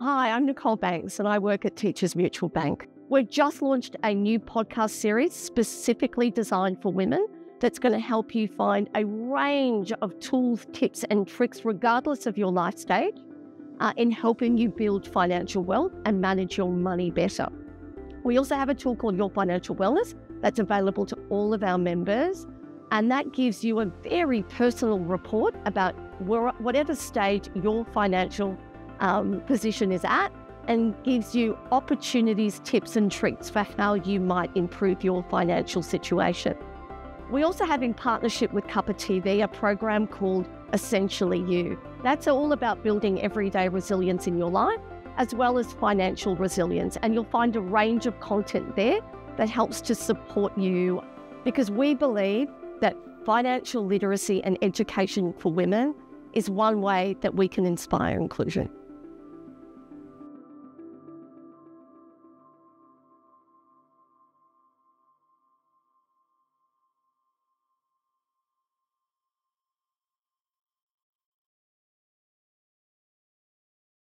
Hi, I'm Nicole Banks and I work at Teachers Mutual Bank. We've just launched a new podcast series specifically designed for women that's going to help you find a range of tools, tips and tricks, regardless of your life stage, in helping you build financial wealth and manage your money better. We also have a tool called Your Financial Wellness that's available to all of our members. And that gives you a very personal report about whatever stage your financial position is at, and gives you opportunities, tips and tricks for how you might improve your financial situation. We also have, in partnership with Cuppa TV, a program called Essentially You. That's all about building everyday resilience in your life, as well as financial resilience. And you'll find a range of content there that helps to support you, because we believe that financial literacy and education for women is one way that we can inspire inclusion.